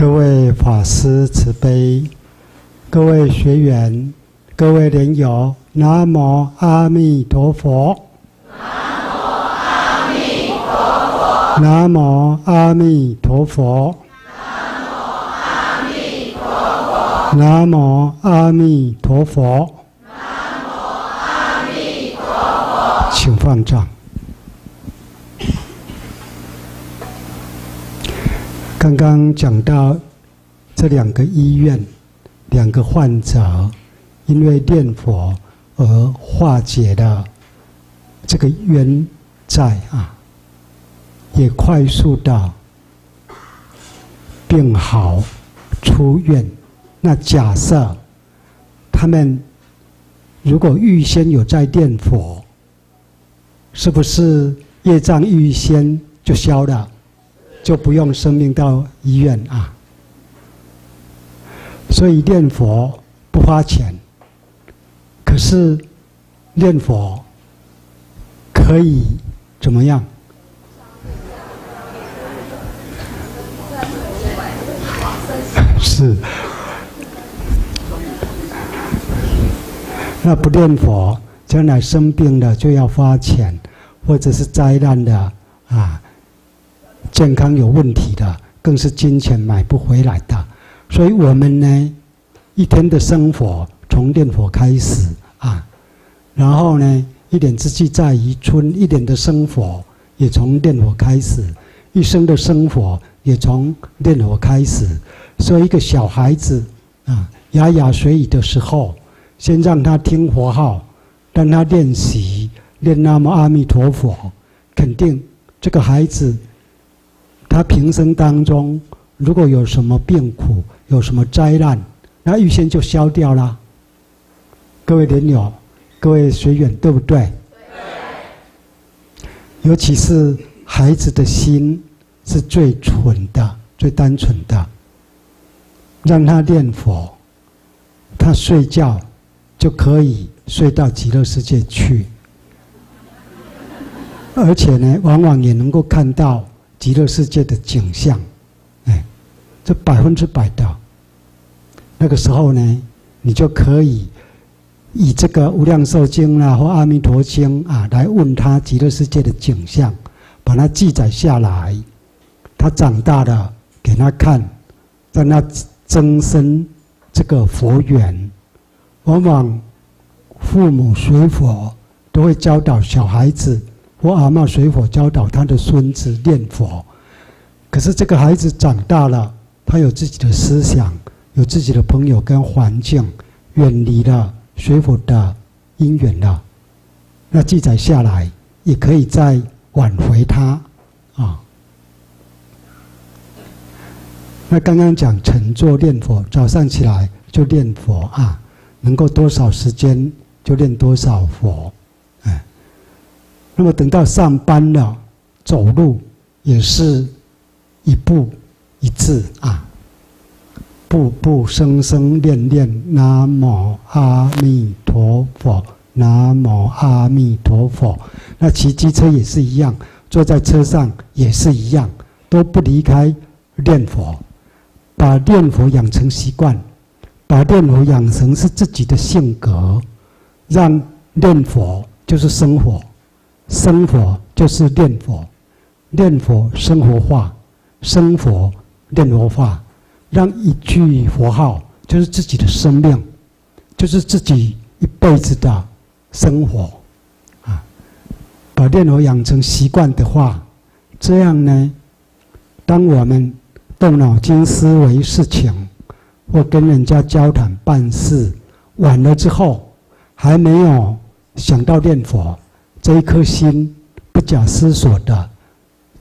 各位法师慈悲，各位学员，各位莲友，南无阿弥陀佛。南无阿弥陀佛。南无阿弥陀佛。南无阿弥陀佛。南无阿弥陀佛。请放掌。刚刚讲到这两个医院，两个患者，因为念佛而化解了这个冤债啊，也快速的病好出院。 那假设他们如果预先有在念佛，是不是业障预先就消了，就不用生命到医院啊？所以念佛不花钱，可是念佛可以怎么样？ 是。 那不念佛，将来生病了就要花钱，或者是灾难的啊，健康有问题的，更是金钱买不回来的。所以我们呢，一天的生活从念佛开始啊，然后呢，一点志气在于村，一点的生活也从念佛开始，一生的生活也从念佛开始。所以一个小孩子啊，牙牙学语的时候。 先让他听佛号，让他练习念南无阿弥陀佛，肯定这个孩子，他平生当中如果有什么病苦、有什么灾难，那预先就消掉了。各位莲友、各位学员，对不对？对。尤其是孩子的心是最纯的、最单纯的，让他念佛，他睡觉。 就可以睡到极乐世界去，而且呢，往往也能够看到极乐世界的景象，哎，这100%的。那个时候呢，你就可以以这个《无量寿经》啦或《阿弥陀经》啊来问他极乐世界的景象，把它记载下来。他长大了，给他看，让他增生这个佛缘。 往往父母学佛都会教导小孩子，或阿嬷学佛教导他的孙子念佛。可是这个孩子长大了，他有自己的思想，有自己的朋友跟环境，远离了学佛的因缘了。那记载下来，也可以再挽回他啊。那刚刚讲晨坐念佛，早上起来就念佛啊。 能够多少时间就念多少佛，哎，那么等到上班了，走路也是一步一字啊，步步生生念念南无阿弥陀佛，南无阿弥陀佛。那骑机车也是一样，坐在车上也是一样，都不离开念佛，把念佛养成习惯。 把念佛养成是自己的性格，让念佛就是生活，生活就是念佛，念佛生活化，生活念佛化，让一句佛号就是自己的生命，就是自己一辈子的生活，啊，把念佛养成习惯的话，这样呢，当我们动脑筋思维事情。 或跟人家交谈办事，晚了之后还没有想到念佛，这一颗心不假思索的、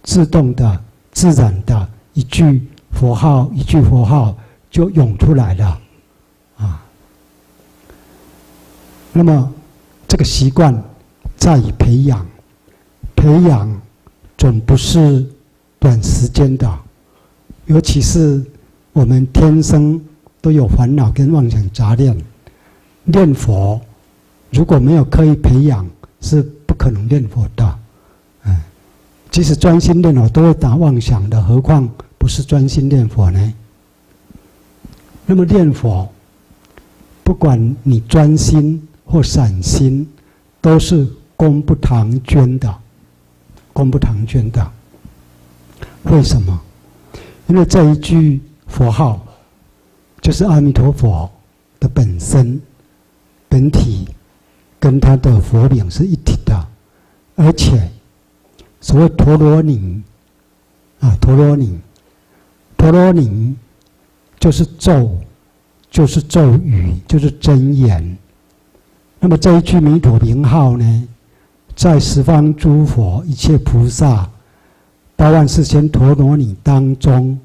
自动的、自然的一句佛号，一句佛号就涌出来了，啊。那么这个习惯在于培养，培养总不是短时间的，尤其是我们天生。 都有烦恼跟妄想杂念，念佛如果没有刻意培养，是不可能念佛的。嗯，即使专心念佛都会打妄想的，何况不是专心念佛呢？那么念佛，不管你专心或散心，都是功不唐捐的，功不唐捐的。为什么？因为这一句佛号就是阿弥陀佛的本身、本体，跟他的佛名是一体的，而且所谓陀罗尼啊，陀罗尼就是咒，就是咒语，就是真言。那么这一句弥陀名号呢，在十方诸佛、一切菩萨、84000陀罗尼当中，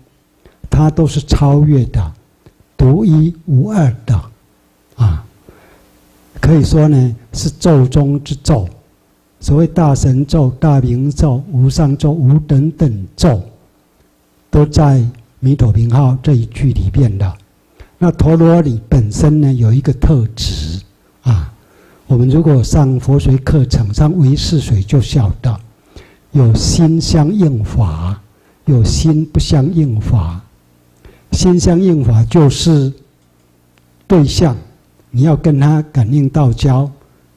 它都是超越的、独一无二的啊。可以说呢，是咒中之咒。所谓大神咒、大明咒、无上咒、无等等咒，都在弥陀名号这一句里面的。那陀罗尼本身呢，有一个特质啊。我们如果上佛学课程、上唯识学就晓得，有心相应法，有心不相应法。心相应法就是对象，你要跟他感应道交，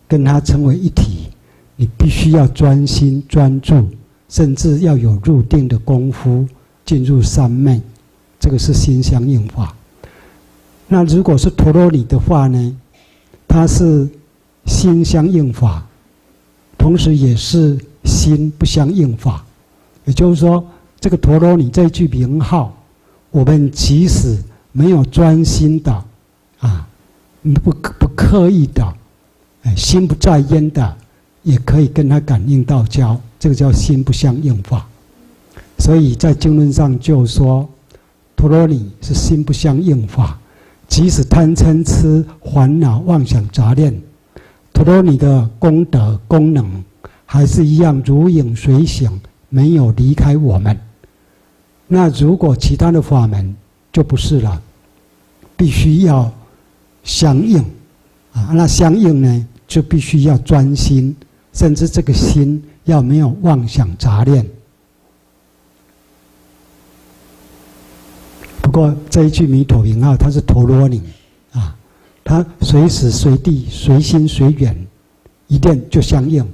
跟他成为一体，你必须要专心专注，甚至要有入定的功夫，进入三昧，这个是心相应法。那如果是陀罗尼的话呢，它是心相应法，同时也是心不相应法。也就是说，这个陀罗尼这一句名号，我们即使没有专心的啊，不刻意的，心不在焉的，也可以跟他感应道交，这个叫心不相应法。所以在经论上就说，陀罗尼是心不相应法。即使贪嗔痴烦恼妄想杂念，陀罗尼的功德功能还是一样如影随形，没有离开我们。那如果其他的法门就不是了，必须要相应啊。那相应呢，就必须要专心。甚至这个心要没有妄想杂念。不过这一句弥陀名号，它是陀罗尼啊，它随时随地、随心随缘，一念就相应。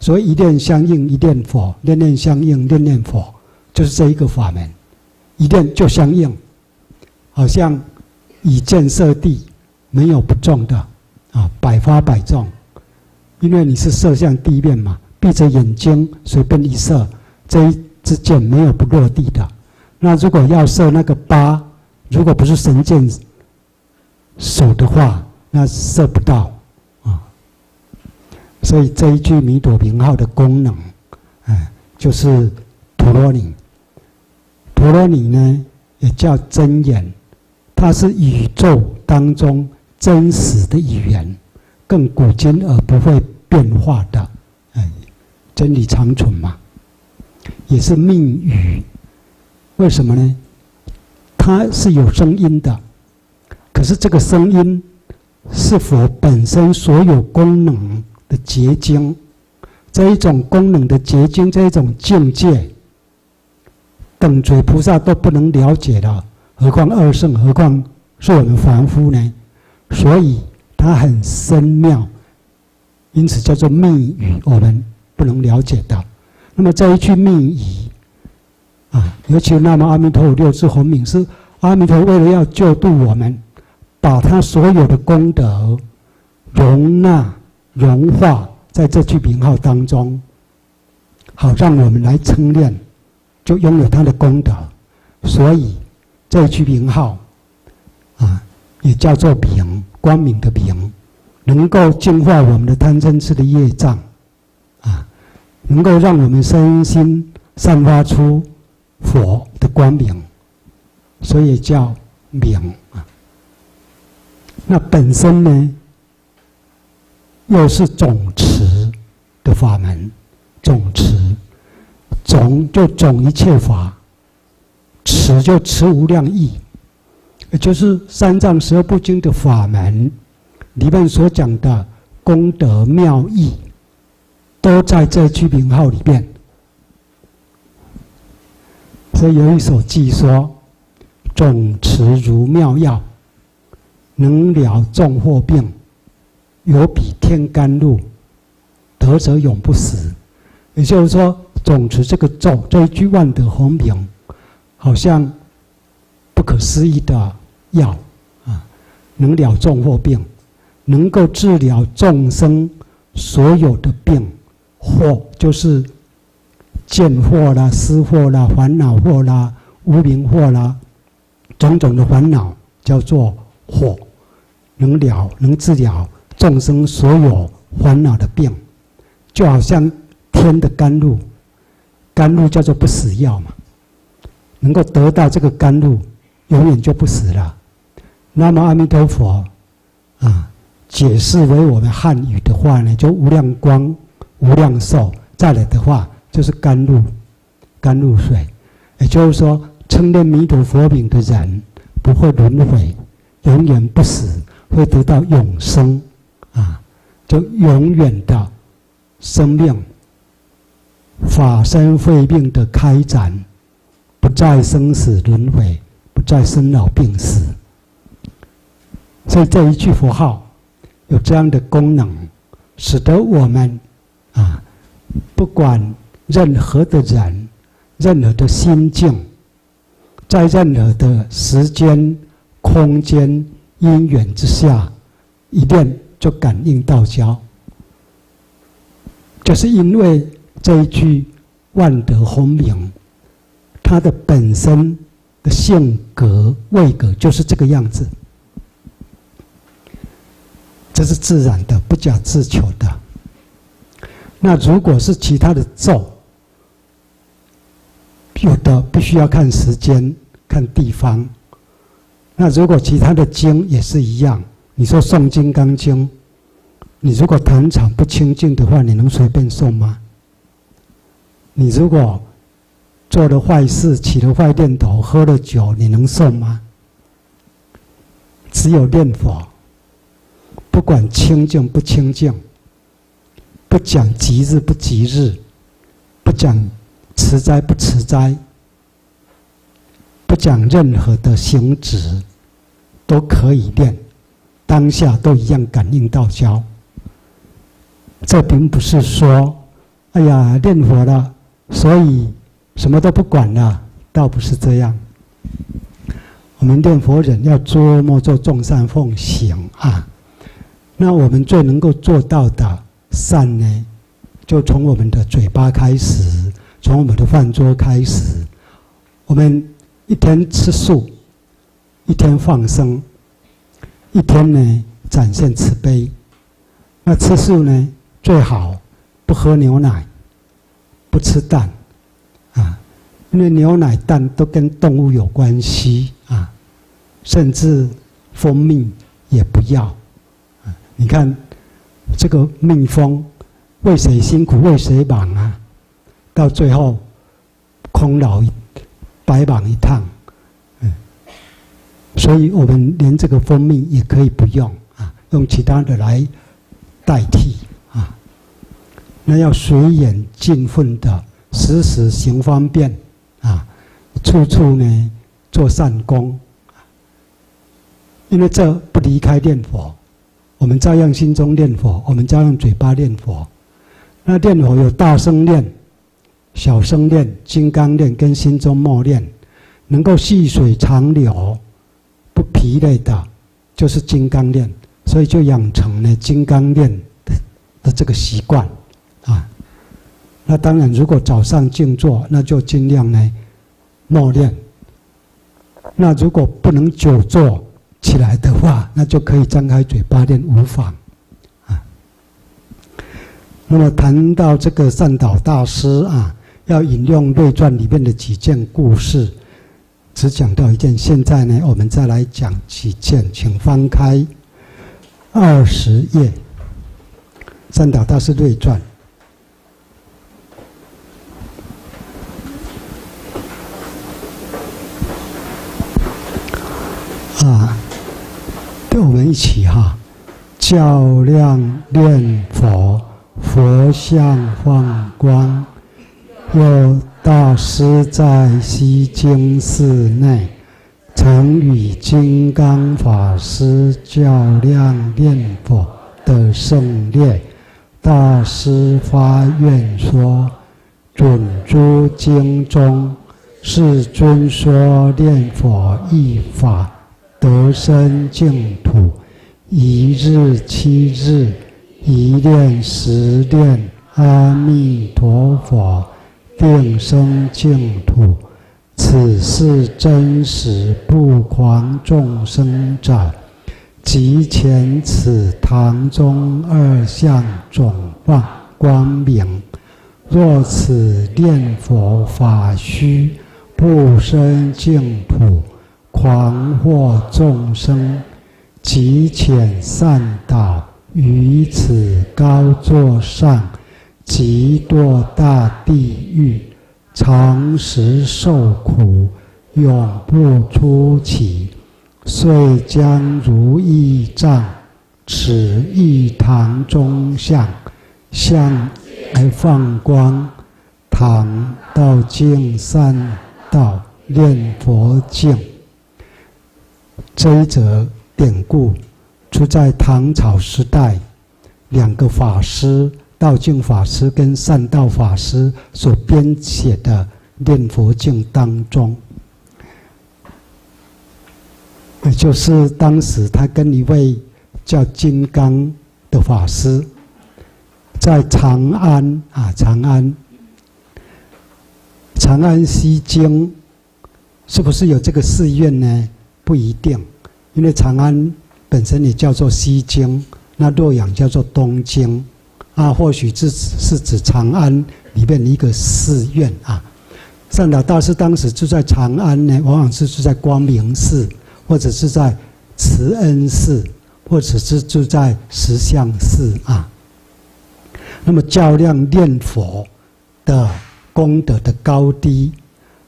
所以一念相应，一念佛；念念相应，念念佛，就是这一个法门，一念就相应。好像以箭射地，没有不中的啊，百发百中。因为你是射向地面嘛，闭着眼睛随便一射，这一支箭没有不落地的。那如果要射那个八，如果不是神箭手的话，那射不到啊。所以这一句弥陀名号的功能，就是陀罗尼。陀罗尼呢，也叫真言，它是宇宙当中真实的语言。更古今而不会变化的，真理长存嘛，也是命语。为什么呢？它是有声音的，可是这个声音是佛本身所有功能的结晶。这一种功能的结晶，这一种境界，等觉菩萨都不能了解了，何况二圣，何况是我们凡夫呢？所以它很深妙，因此叫做密语，我们不能了解到。那么这一句密语啊，尤其那么阿弥陀佛六字洪名，是阿弥陀为了要救度我们，把他所有的功德容纳融化在这句名号当中，好让我们来称念，就拥有他的功德。所以这一句名号啊，也叫做名，光明的明，能够净化我们的贪嗔痴的业障啊，能够让我们身心散发出佛的光明，所以叫明啊。那本身呢，又是总持的法门。总持，总就总一切法，持就持无量义，也就是三藏十二部经的法门里面所讲的功德妙义，都在这句名号里面。所以有一首偈说：“总持如妙药，能了众祸病，有比天甘露，得者永不死。也就是说，总持这个咒这一句万德洪名，好像不可思议的药啊，能了众祸病，能够治疗众生所有的病祸，就是见祸啦、思祸啦、烦恼祸啦、无明祸啦，种种的烦恼叫做祸，能治疗众生所有烦恼的病，就好像天的甘露，甘露叫做不死药嘛，能够得到这个甘露，永远就不死了。南无阿弥陀佛，啊，解释为我们汉语的话呢，就无量光、无量寿，再来的话就是甘露、甘露水。也就是说，称念弥陀佛名的人不会轮回，永远不死，会得到永生，啊，就永远的生命。 法身慧命的开展，不再生死轮回，不再生老病死。所以这一句佛号有这样的功能，使得我们啊，不管任何的人、任何的心境，在任何的时间、空间、因缘之下，一念就感应道交，就是因为。 这一句万德洪名，它的本身的性格、位格就是这个样子，这是自然的，不假自求的。那如果是其他的咒，有的必须要看时间、看地方。那如果其他的经也是一样，你说诵《金刚经》，你如果坛场不清净的话，你能随便诵吗？ 你如果做了坏事、起了坏念头、喝了酒，你能受吗？只有念佛，不管清净不清净，不讲吉日不吉日，不讲持斋不持斋，不讲任何的行止，都可以念，当下都一样感应道交。这并不是说，哎呀，念佛了。 所以什么都不管了，倒不是这样。我们念佛人要琢磨做众善奉行啊。那我们最能够做到的善呢，就从我们的嘴巴开始，从我们的饭桌开始。我们一天吃素，一天放生，一天呢展现慈悲。那吃素呢，最好不喝牛奶。 不吃蛋，啊，因为牛奶、蛋都跟动物有关系啊，甚至蜂蜜也不要。啊、你看，这个蜜蜂为谁辛苦为谁忙啊？到最后空劳白忙一趟。嗯，所以我们连这个蜂蜜也可以不用啊，用其他的来代替。 那要随缘尽分的，时时行方便，啊，处处呢做善功，因为这不离开念佛，我们照样心中念佛，我们照样嘴巴念佛。那念佛有大声念、小声念、金刚念跟心中默念，能够细水长流、不疲累的，就是金刚念，所以就养成了金刚念的这个习惯。 啊，那当然，如果早上静坐，那就尽量呢默念。那如果不能久坐起来的话，那就可以张开嘴巴念无妨。啊，那么谈到这个善导大师啊，要引用《瑞传》里面的几件故事，只讲到一件。现在呢，我们再来讲几件，请翻开20页，《善导大师瑞传》。 啊，跟我们一起哈，较量念佛，佛像放光。有大师在西京寺内，常与金刚法师较量念佛的胜劣，大师发愿说：准诸经中，世尊说念佛一法得生净土，一日七日，一念十念，阿弥陀佛，定生净土。此是真实不狂众生长，即前此堂中二相总放光明。若此念佛法须不生净土，狂惑众生，即遣善导于此高座上，即堕大地狱，常时受苦，永不出期。遂将如意藏持一堂中相，相来放光，堂道净善道念佛净。这一则典故出在唐朝时代，两个法师道净法师跟善道法师所编写的念佛经当中，也就是当时他跟一位叫金刚的法师在长安西经，是不是有这个寺院呢？不一定，因为长安本身也叫做西经，那洛阳叫做东经啊，或许这是指长安里面的一个寺院啊。善导大师当时住在长安呢，往往是住在光明寺，或者是在慈恩寺，或者是住在石像寺啊。那么较量念佛的功德的高低，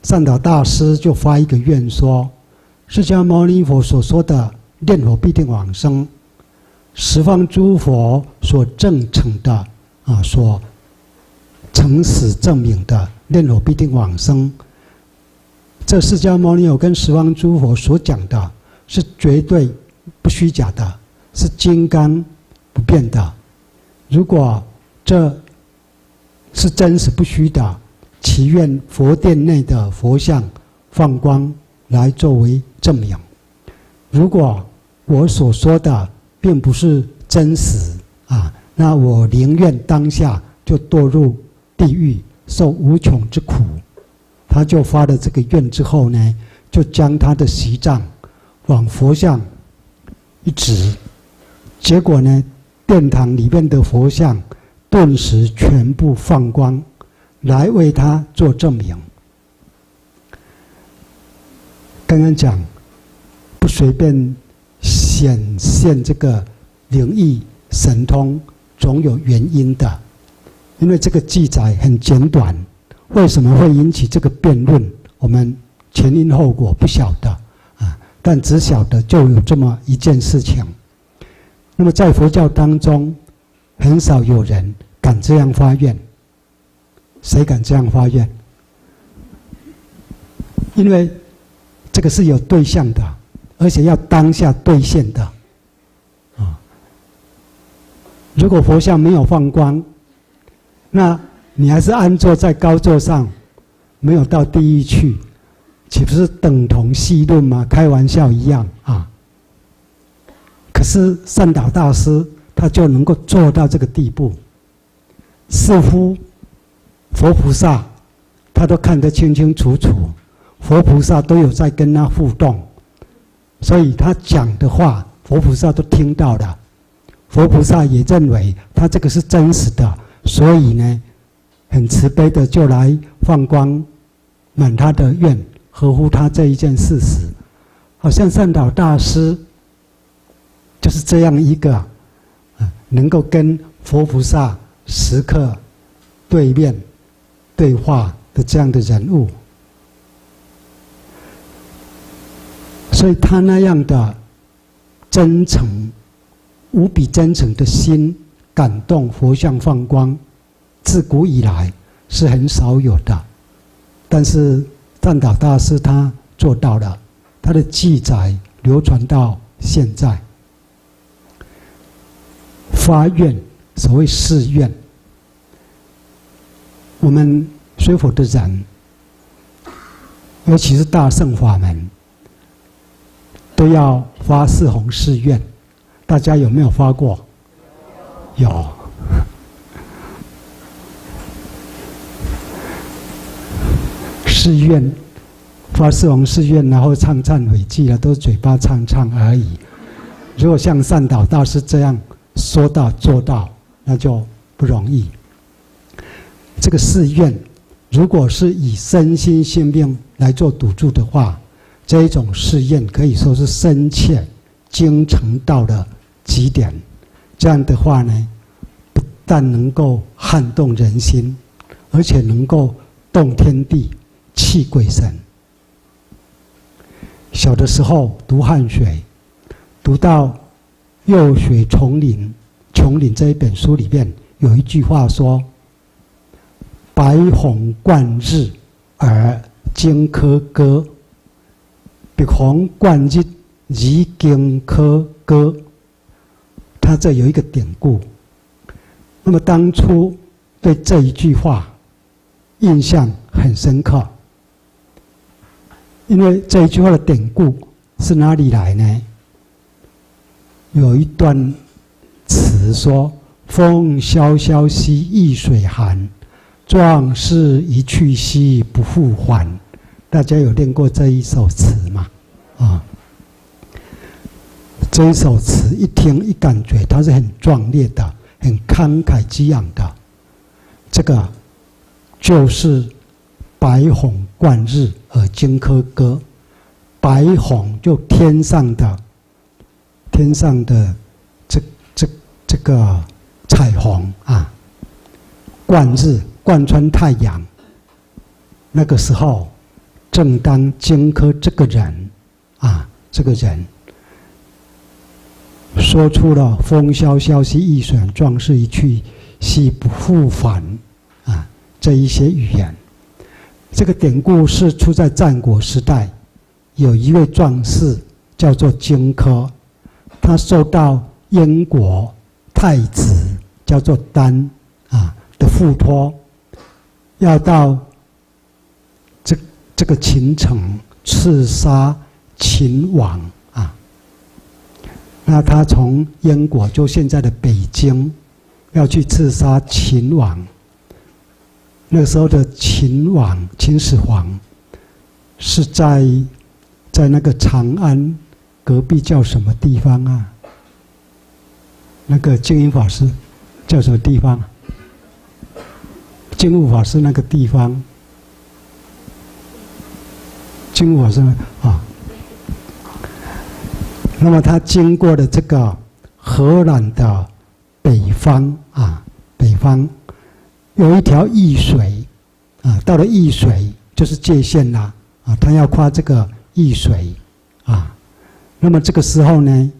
善导大师就发一个愿说：释迦牟尼佛所说的念佛必定往生，十方诸佛所证成的啊，所诚实证明的念佛必定往生，这释迦牟尼佛跟十方诸佛所讲的是绝对不虚假的，是金刚不变的。如果这是真实不虚的，祈愿佛殿内的佛像放光来作为证明。如果我所说的并不是真实啊，那我宁愿当下就堕入地狱，受无穷之苦。他就发了这个愿之后呢，就将他的席杖往佛像一指，结果呢，殿堂里面的佛像顿时全部放光，来为他做证明。刚刚讲，不随便显现这个灵异神通总有原因的，因为这个记载很简短，为什么会引起这个辩论，我们前因后果不晓得啊，但只晓得就有这么一件事情。那么在佛教当中，很少有人敢这样发愿，谁敢这样发愿？因为这个是有对象的，而且要当下兑现的啊！如果佛像没有放光，那你还是安坐在高座上，没有到地狱去，岂不是等同戏论吗？开玩笑一样啊！可是善导大师他就能够做到这个地步，似乎佛菩萨他都看得清清楚楚，佛菩萨都有在跟他互动。所以他讲的话，佛菩萨都听到了，佛菩萨也认为他这个是真实的，所以呢，很慈悲的就来放光，满他的愿，合乎他这一件事实。好像善导大师就是这样一个，能够跟佛菩萨时刻对面对话的这样的人物。所以他那样的真诚，无比真诚的心感动佛像放光，自古以来是很少有的，但是善导大师他做到了，它的记载流传到现在。发愿，所谓誓愿，我们学佛的人，尤其是大乘法门，都要发四弘誓愿。大家有没有发过？有。誓愿，发四弘誓愿，然后唱忏悔记了，都是嘴巴唱而已。如果像善导大师这样说到做到，那就不容易。这个誓愿，如果是以身心性命来做赌注的话，这一种誓愿可以说是深切精诚到了极点。这样的话呢，不但能够撼动人心，而且能够动天地。泣鬼神。小的时候读汉学，读到《幼学丛林》，丛林这一本书里面有一句话说：“白虹贯日而经科歌，白虹贯日而经科歌。”它这有一个典故。那么当初对这一句话印象很深刻。因为这一句话的典故是哪里来呢？有一段词说：“风萧萧兮易水寒，壮士一去兮不复还。”大家有练过这一首词吗？啊，这一首词一听一感觉它是很壮烈的，很慷慨激昂的。这个就是白虹贯日而经科歌，白虹就天上的这个彩虹啊，贯日贯穿太阳。那个时候，正当荆轲这个人说出了“风萧萧兮易水寒，壮士一去兮不复返”啊这一些语言。这个典故是出在战国时代，有一位壮士叫做荆轲，他受到燕国太子叫做丹的付托，要到这个秦城刺杀秦王啊。那他从燕国，就现在的北京，要去刺杀秦王。那个时候的秦始皇是在那个长安隔壁叫什么地方啊？那个净云法师叫什么地方？净悟法师那个地方，净悟法师啊。那么他经过了这个河南的北方。有一条易水，到了易水就是界限啦，他要跨这个易水，那么这个时候呢，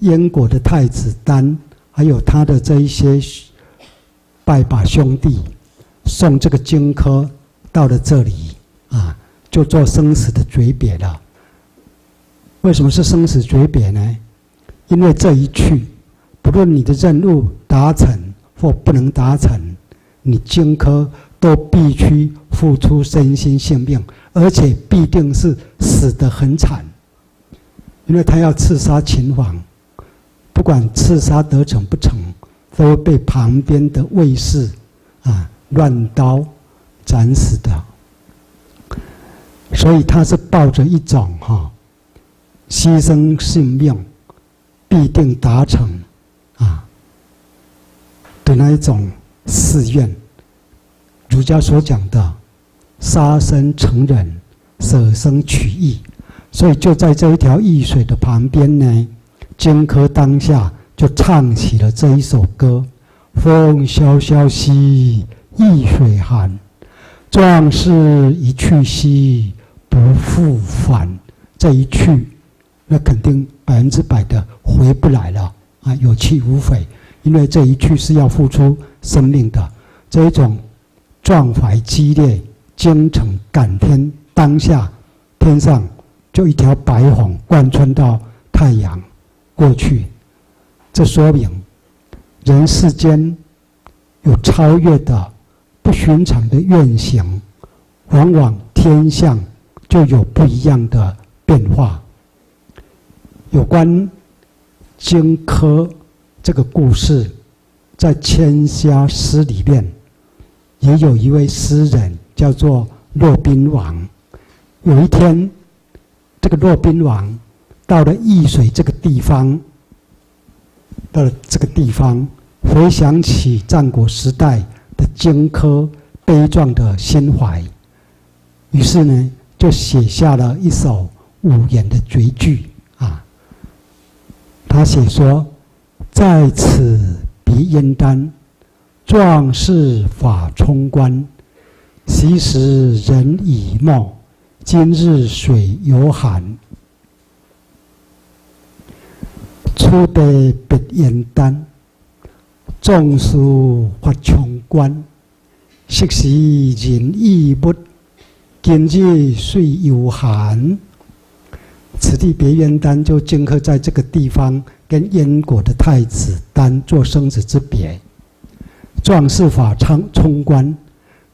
燕国的太子丹还有他的这一些拜把兄弟，送这个荆轲到了这里，就做生死的诀别了。为什么是生死诀别呢？因为这一去，不论你的任务达成或不能达成，你荆轲都必须付出身心性命，而且必定是死得很惨，因为他要刺杀秦王，不管刺杀得逞不成，都会被旁边的卫士乱刀斩死的。所以他是抱着一种牺牲性命必定达成的那一种誓愿。儒家所讲的杀身成仁，舍生取义，所以就在这一条易水的旁边呢，荆轲当下就唱起了这一首歌：“风萧萧兮易水寒，壮士一去兮不复返。”这一去，那肯定100%的回不来了有去无回，因为这一去是要付出生命的。这一种壮怀激烈、精诚感天，当下天上就一条白虹贯穿到太阳过去。这说明人世间有超越的、不寻常的愿行，往往天象就有不一样的变化。有关荆轲这个故事，在《千家诗》里面也有一位诗人叫做骆宾王。有一天，这个骆宾王到了易水这个地方，回想起战国时代的荆轲悲壮的心怀，于是呢，就写下了一首五言的绝句啊。他写说：“在此鼻烟丹，壮士法冲冠。昔时人已没。”今日水犹寒，初得别燕丹，壮士法冲冠。昔时人已没，今日水犹寒。此地别燕丹，就荆轲在这个地方跟燕国的太子丹做生死之别。壮士法冲冠，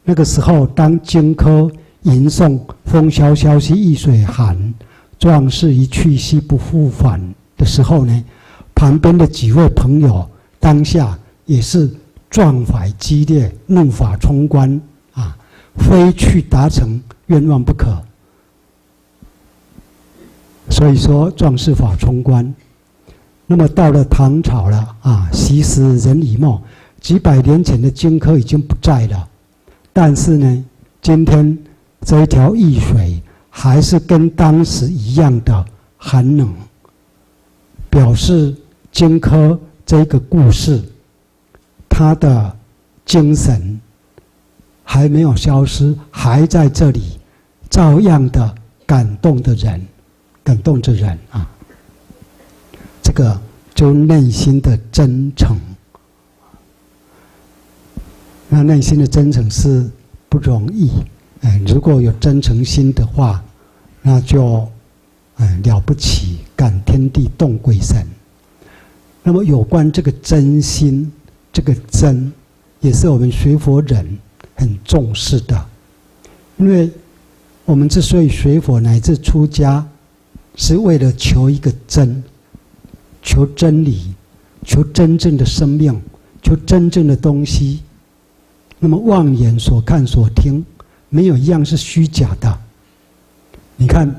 那个时候当荆轲吟诵“风萧萧兮易水寒，壮士一去兮不复返”的时候呢，旁边的几位朋友当下也是壮怀激烈，怒发冲冠啊，非去达成愿望不可。所以说壮士法冲冠。那么到了唐朝了啊，昔时人已没，几百年前的荆轲已经不在了，但是呢，今天这一条易水还是跟当时一样的寒冷，表示荆轲这个故事，他的精神还没有消失，还在这里，照样的感动着人啊。这个就内心的真诚，那内心的真诚是不容易。如果有真诚心的话，那就了不起，感天地动鬼神。那么有关这个真心，这个真也是我们学佛人很重视的。因为我们之所以学佛乃至出家，是为了求一个真，求真理，求真正的生命，求真正的东西。那么妄眼所看所听，没有一样是虚假的。你看，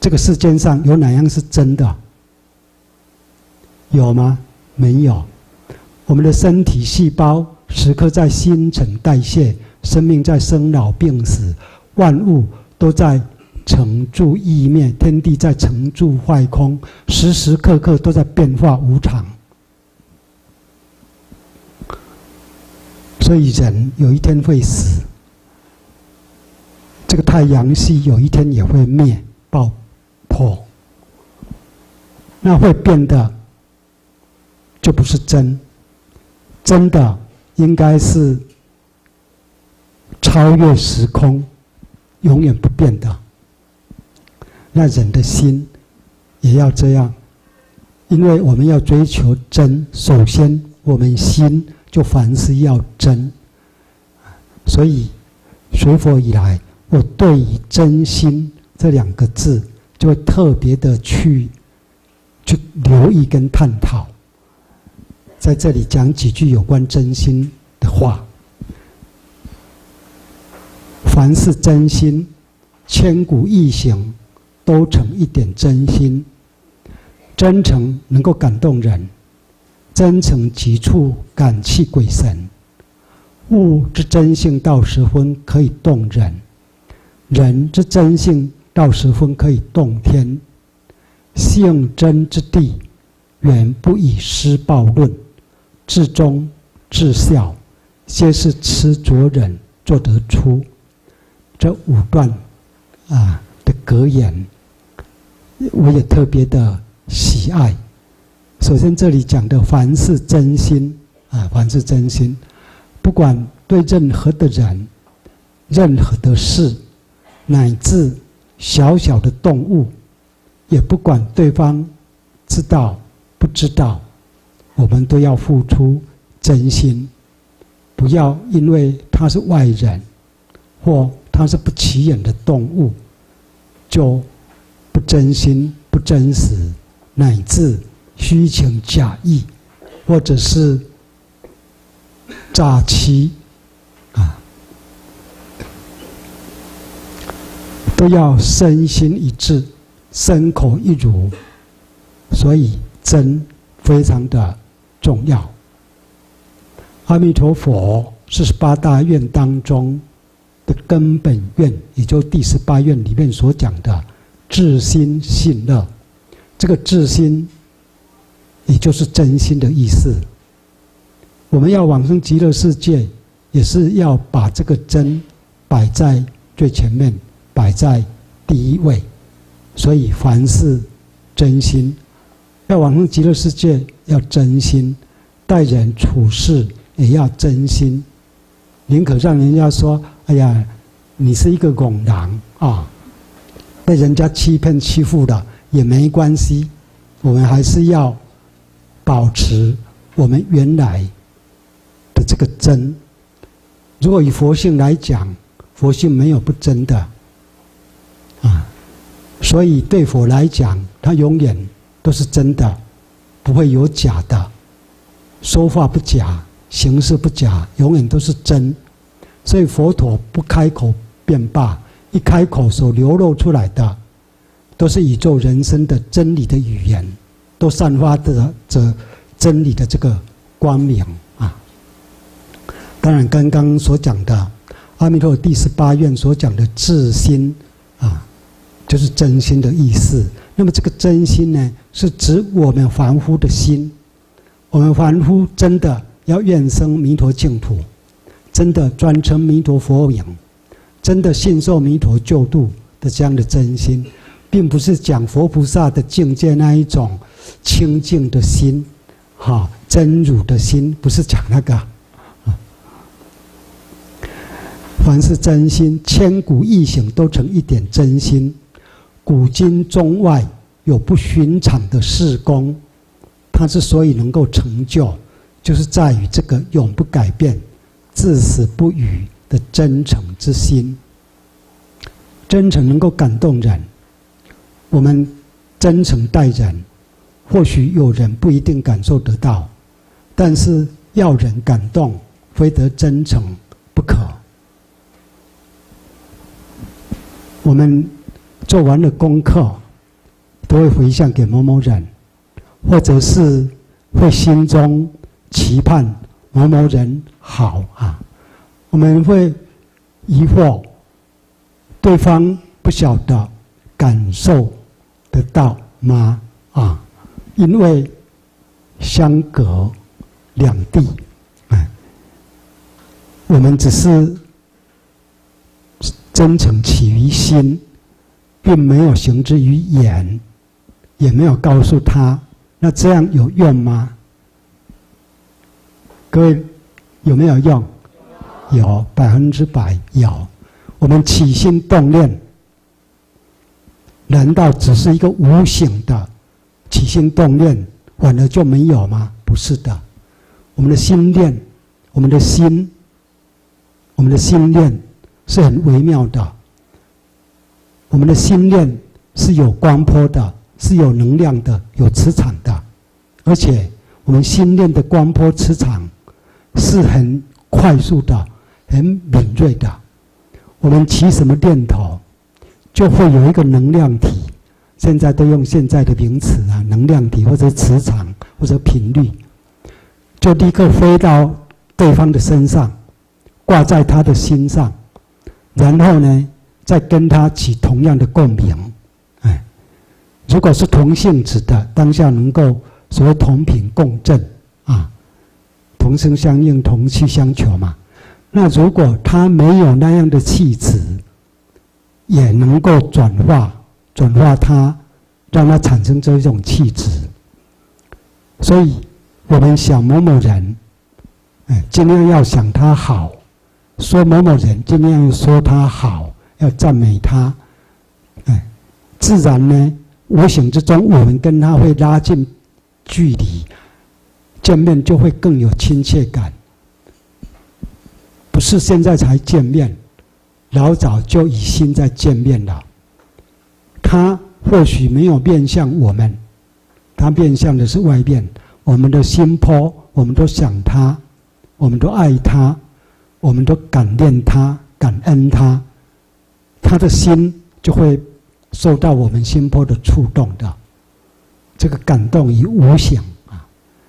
这个世间上有哪样是真的？有吗？没有。我们的身体细胞时刻在新陈代谢，生命在生老病死，万物都在成住异灭，天地在成住坏空，时时刻刻都在变化无常。所以人有一天会死。这个太阳系有一天也会灭、爆破，那会变的就不是真。真的应该是超越时空、永远不变的。那人的心也要这样，因为我们要追求真，首先我们心就凡事要真。所以学佛以来，我对于真心这两个字就会特别的去留意跟探讨。在这里讲几句有关真心的话。凡是真心，千古一行都成一点真心。真诚能够感动人，真诚极处感气鬼神。物之真性到十分可以动人，人之真性到十分可以动天，性真之地远不以施暴论，至忠至孝，皆是吃着人做得出。这五段的格言，我也特别的喜爱。首先这里讲的凡是真心凡是真心，不管对任何的人、任何的事，乃至小小的动物，也不管对方知道不知道，我们都要付出真心，不要因为他是外人或他是不起眼的动物，就不真心、不真实，乃至虚情假意，或者是诈欺啊，都要身心一致，身口一如。所以真非常的重要。阿弥陀佛是48大愿当中的根本愿，也就第18愿里面所讲的至心信乐。这个至心也就是真心的意思。我们要往生极乐世界，也是要把这个真摆在最前面，摆在第一位。所以凡事真心，要往生极乐世界要真心，待人处事也要真心，宁可让人家说哎呀你是一个戆人啊，被人家欺骗欺负了也没关系，我们还是要保持我们原来的这个真。如果以佛性来讲，佛性没有不真的啊，所以对佛来讲它永远都是真的，不会有假的，说话不假，行事不假，永远都是真。所以佛陀不开口便罢，一开口所流露出来的都是宇宙人生的真理的语言，都散发着真理的这个光明啊。当然刚刚所讲的阿弥陀佛第18愿所讲的至心啊，就是真心的意思。那么这个真心呢，是指我们凡夫的心。我们凡夫真的要愿生弥陀净土，真的专称弥陀佛名，真的信受弥陀救度的这样的真心，并不是讲佛菩萨的境界那一种清净的心，哈，真如的心，不是讲那个。凡是真心，千古一醒都成一点真心。古今中外有不寻常的事功，它之所以能够成就，就是在于这个永不改变、至死不渝的真诚之心。真诚能够感动人，我们真诚待人，或许有人不一定感受得到，但是要人感动，非得真诚不可。我们做完了功课，都会回向给某某人，或者是会心中期盼某某人好啊。我们会疑惑，对方不晓得感受得到吗？啊，因为相隔两地，哎，我们只是真诚起于心，并没有行之于言，也没有告诉他，那这样有用吗？各位有没有用？有，100%有。我们起心动念，难道只是一个无形的起心动念，反而就没有吗？不是的，我们的心念，我们的心念是很微妙的，我们的心念是有光波的，是有能量的，有磁场的，而且我们心念的光波磁场是很快速的，很敏锐的。我们起什么念头，就会有一个能量体，现在都用现在的名词啊，能量体或者磁场或者频率，就立刻飞到对方的身上，挂在他的心上，然后呢再跟他起同样的共鸣。哎，如果是同性质的，当下能够所谓同频共振啊，同声相应，同气相求嘛。那如果他没有那样的气质，也能够转化他，让他产生这种气质。所以我们想某某人，哎，尽量要想他好，说某某人尽量说他好，要赞美他，哎，自然呢，无形之中，我们跟他会拉近距离，见面就会更有亲切感。不是现在才见面，老早就已心在见面了。他或许没有面向我们，他面向的是外面。我们的心魄，我们都想他，我们都爱他，我们都感念他、感恩他，他的心就会受到我们心魄的触动的。这个感动于无形啊，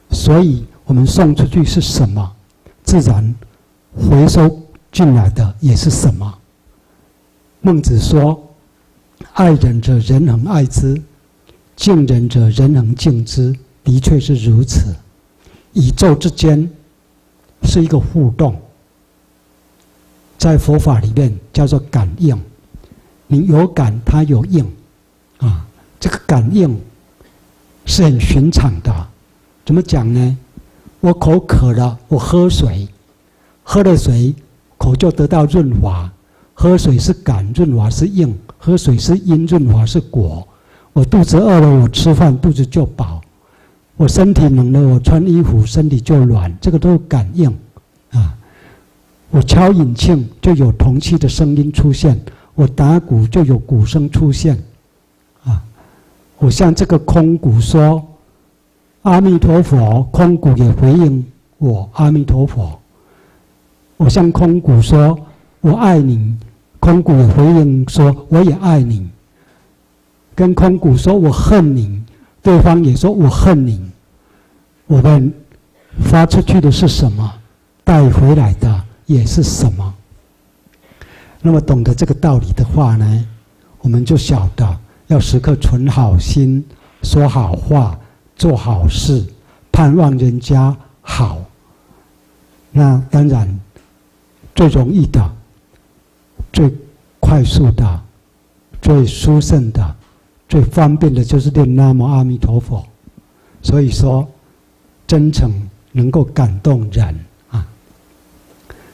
所以我们送出去是什么，自然回收进来的也是什么。孟子说：“爱人者，人恒爱之；敬人者，人恒敬之。”的确是如此，宇宙之间是一个互动，在佛法里面叫做感应。你有感，它有应，啊，这个感应是很寻常的。怎么讲呢？我口渴了，我喝水，喝了水，口就得到润滑。喝水是感，润滑是应；喝水是因，润滑是果。我肚子饿了，我吃饭，肚子就饱。我身体冷了，我穿衣服，身体就暖，这个都是感应，啊！我敲引磬就有铜器的声音出现，我打鼓就有鼓声出现，啊！我向这个空鼓说：“阿弥陀佛”，空鼓也回应我：“阿弥陀佛”。我向空鼓说：“我爱你”，空鼓也回应说：“我也爱你”。跟空鼓说：“我恨你”。对方也说我恨你，我们发出去的是什么，带回来的也是什么。那么懂得这个道理的话呢，我们就晓得要时刻存好心，说好话，做好事，盼望人家好。那当然最容易的、最快速的、最殊胜的、最方便的就是念南无阿弥陀佛。所以说真诚能够感动人啊！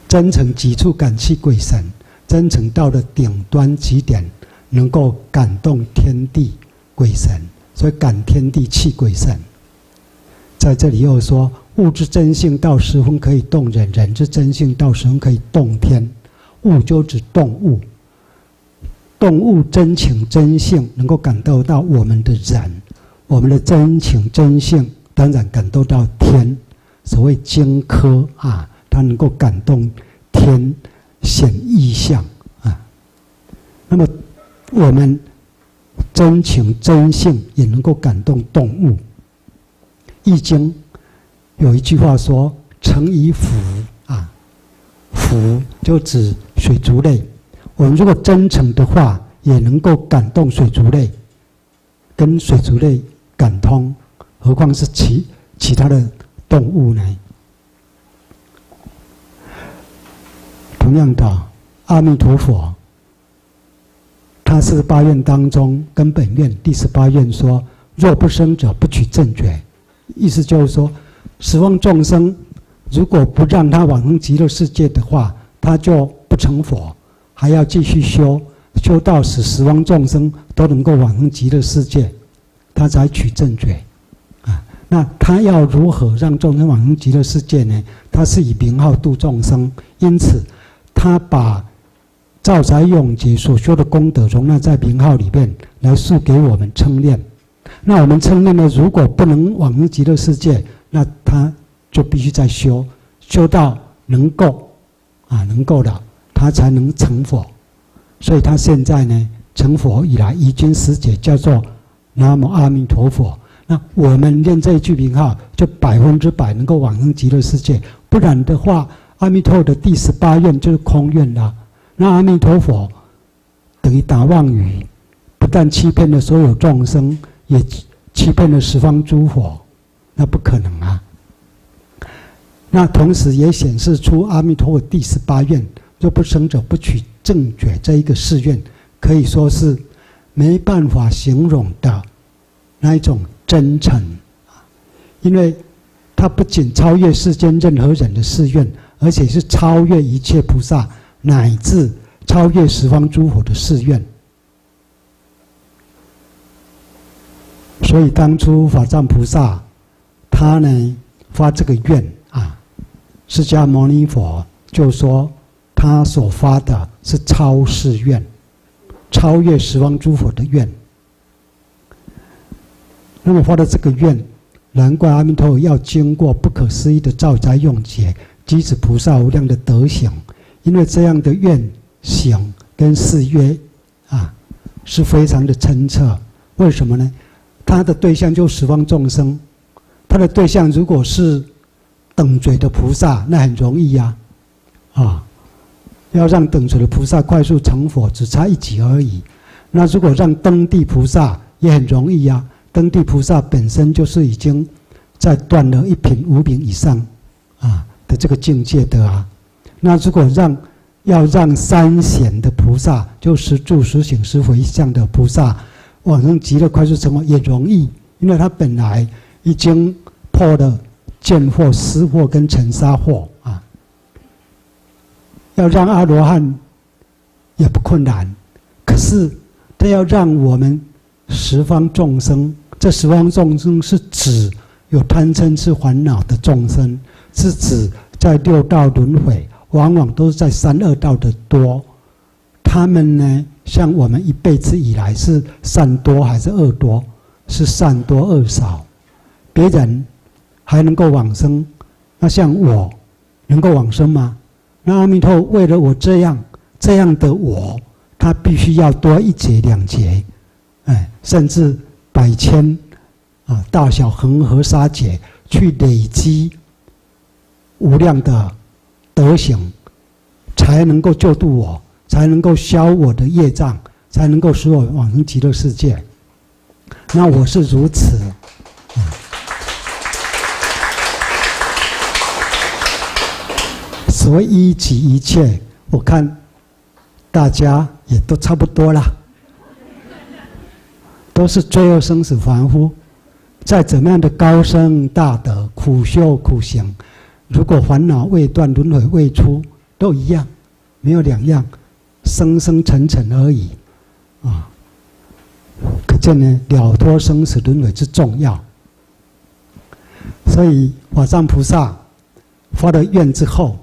真诚极处感气鬼神，真诚到了顶端极点，能够感动天地鬼神，所以感天地气鬼神。在这里又说，物之真性到十分可以动人，人之真性到十分可以动天。物就指动物，动物真情真性能够感动到我们的人，我们的真情真性当然感动到天。所谓荆轲啊，它能够感动天，显意象啊。那么我们真情真性也能够感动动物。《易经》有一句话说：“诚以腐啊，腐就指水族类。”我们如果真诚的话，也能够感动水族类，跟水族类感通，何况是其他的动物呢？同样的，阿弥陀佛，他是八愿当中根本愿第18愿说：“若不生者，不取正觉。”意思就是说，十方众生如果不让他往生极乐世界的话，他就不成佛。还要继续修，修到使十方众生都能够往生极乐世界，他才取正觉，啊！那他要如何让众生往生极乐世界呢？他是以名号度众生，因此他把照财永劫所修的功德容纳在名号里面来述给我们称念。那我们称念呢，如果不能往生极乐世界，那他就必须再修，修到能够，啊，能够了。他才能成佛。所以他现在呢，成佛以来遗经师姐叫做南无阿弥陀佛。那我们念这一句名号，就100%能够往生极乐世界。不然的话，阿弥陀佛的第18愿就是空愿啦。那阿弥陀佛等于打妄语，不但欺骗了所有众生，也欺骗了十方诸佛，那不可能啊。那同时也显示出阿弥陀佛第18愿。若不生者，不取正觉这一个誓愿，可以说是没办法形容的那一种真诚，因为它不仅超越世间任何人的誓愿，而且是超越一切菩萨乃至超越十方诸佛的誓愿。所以当初法藏菩萨他呢发这个愿啊，释迦牟尼佛就说他所发的是超世愿，超越十方诸佛的愿。那么发的这个愿，难怪阿弥陀佛要经过不可思议的兆灾用劫，即使菩萨无量的德行，因为这样的愿行跟誓约啊是非常的清澈。为什么呢？他的对象就十方众生，他的对象如果是等觉的菩萨，那很容易呀、啊，要让等觉的菩萨快速成佛，只差一级而已。那如果让登地菩萨也很容易呀、啊，登地菩萨本身就是已经在断了一品无明以上啊的这个境界的啊。那如果要让三贤的菩萨，就十住、十行、十回向的菩萨往生极乐快速成佛也容易，因为他本来已经破了见惑、思惑跟尘沙惑啊。要让阿罗汉也不困难，可是他要让我们十方众生，这十方众生是指有贪嗔痴烦恼的众生，是指在六道轮回，往往都是在三恶道的多。他们呢，像我们一辈子以来是善多还是恶多？是善多恶少。别人还能够往生，那像我能够往生吗？那阿弥陀佛为了我这样的我，他必须要多一劫两劫，哎，甚至百千啊大小恒河沙劫去累积无量的德行，才能够救度我，才能够消我的业障，才能够使我往生极乐世界。那我是如此、嗯、所以依止一切，我看大家也都差不多啦，都是罪恶生死凡夫，再怎么样的高僧大德苦修苦行，如果烦恼未断，轮回未出，都一样，没有两样，生生沉沉而已，啊！可见呢，了脱生死轮回之重要。所以法藏菩萨发了愿之后，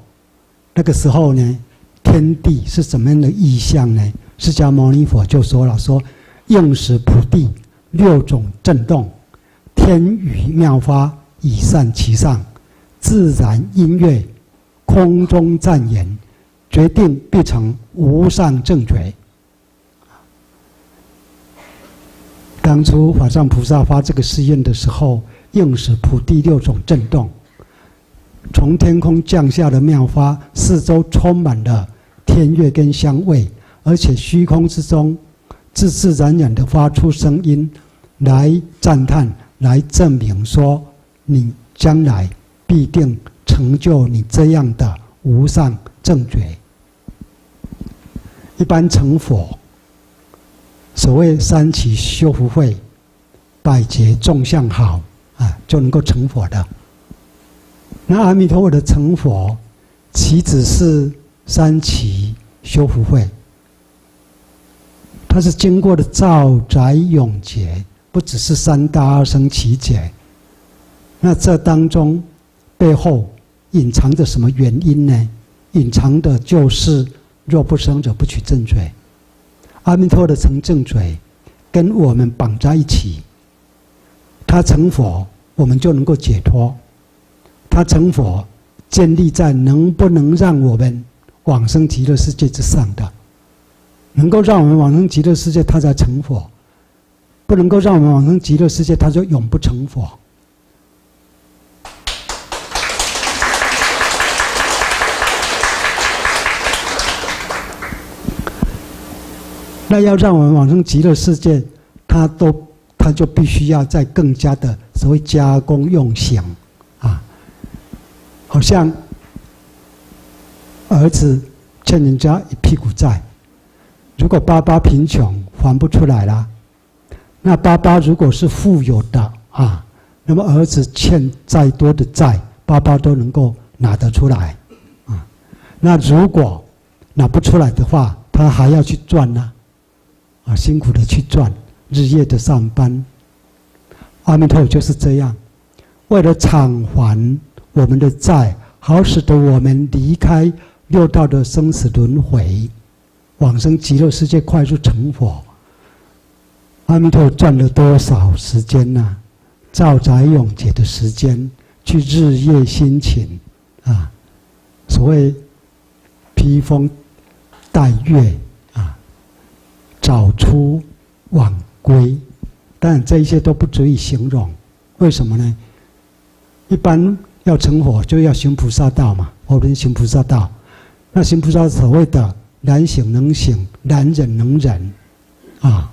那个时候呢，天地是什么样的意象呢？释迦牟尼佛就说了：“说应时普地，六种震动，天雨妙发，以善其上。”自然音乐，空中赞言，决定必成无上正觉。当初法藏菩萨发这个誓愿的时候，应时普地六种震动，从天空降下的妙法，四周充满了天乐跟香味，而且虚空之中自自然然的发出声音来赞叹，来证明说你将来必定成就你这样的无上正觉。一般成佛，所谓三期修福慧，百劫众相好啊，就能够成佛的。那阿弥陀佛的成佛，岂止是三期修福慧？他是经过的兆灾永劫，不只是三大阿僧祇劫。那这当中，背后隐藏着什么原因呢？隐藏的就是若不生者不取正觉。阿弥陀佛的成正觉跟我们绑在一起，他成佛我们就能够解脱，他成佛建立在能不能让我们往生极乐世界之上的，能够让我们往生极乐世界他才成佛，不能够让我们往生极乐世界他就永不成佛。那要让我们往生极乐世界，他就必须要再更加的所谓加工用行啊。好像儿子欠人家一屁股债，如果爸爸贫穷还不出来啦，那爸爸如果是富有的啊，那么儿子欠再多的债，爸爸都能够拿得出来啊。那如果拿不出来的话，他还要去赚呢、啊。啊，辛苦的去赚，日夜的上班。阿弥陀佛就是这样，为了偿还我们的债，好使得我们离开六道的生死轮回，往生极乐世界，快速成佛。阿弥陀佛赚了多少时间呢、啊？兆载永劫的时间，去日夜辛勤啊！所谓披风戴月啊，早出晚归。 但这一切都不足以形容，为什么呢？一般要成佛，就要行菩萨道嘛。我们行菩萨道，那行菩萨所谓的难行能行，难忍能忍，啊，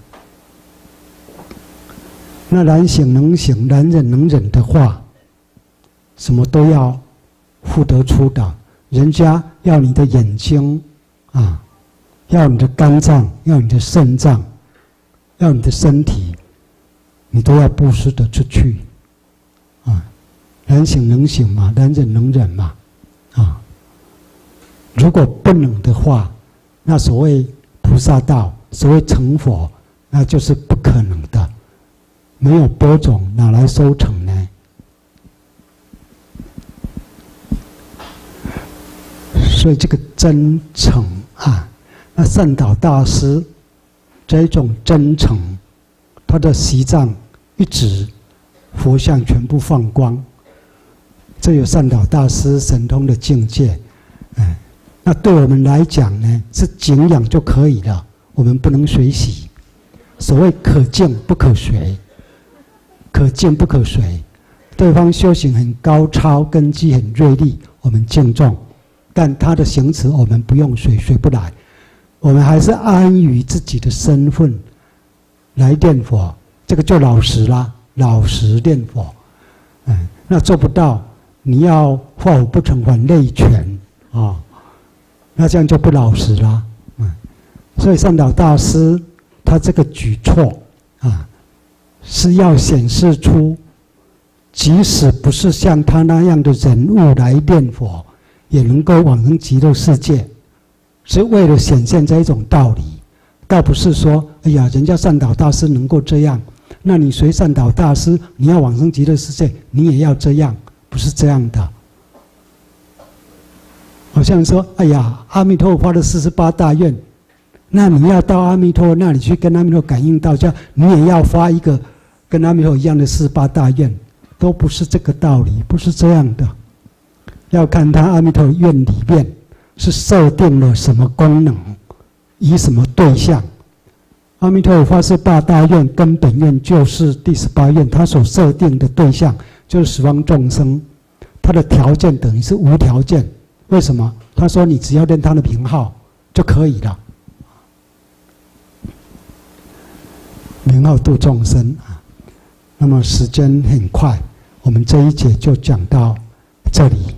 那难行能行，难忍能忍的话，什么都要付得出的。人家要你的眼睛，啊，要你的肝脏，要你的肾脏，要你的身体。 你都要布施的出去，啊，能行能行嘛，能忍能忍嘛，啊，如果不能的话，那所谓菩萨道，所谓成佛，那就是不可能的，没有播种，哪来收成呢？所以这个真诚啊，那善导大师这种真诚，他的习藏。 一指佛像全部放光，这有善导大师神通的境界。嗯，那对我们来讲呢，是敬仰就可以了，我们不能随喜。所谓可敬不可随，可敬不可随。对方修行很高超，根基很锐利，我们敬重；但他的行持我们不用随，随不来。我们还是安于自己的身份来念佛。 这个就老实啦，老实念佛，嗯，那做不到，你要化腐不成反类全啊、哦，那这样就不老实啦，嗯，所以善导大师他这个举措啊，是要显示出，即使不是像他那样的人物来念佛，也能够往生极乐世界，是为了显现这一种道理，倒不是说，哎呀，人家善导大师能够这样。 那你随善导大师，你要往生极乐世界，你也要这样，不是这样的。好像说，哎呀，阿弥陀佛发了48大愿，那你要到阿弥陀佛那里去跟阿弥陀佛感应道交，你也要发一个跟阿弥陀佛一样的48大愿，都不是这个道理，不是这样的。要看他阿弥陀佛愿里面是设定了什么功能，以什么对象。 阿弥陀佛发48大愿，根本愿就是第18愿，他所设定的对象就是十方众生，他的条件等于是无条件。为什么？他说你只要念他的名号就可以了，名号度众生啊。那么时间很快，我们这一节就讲到这里。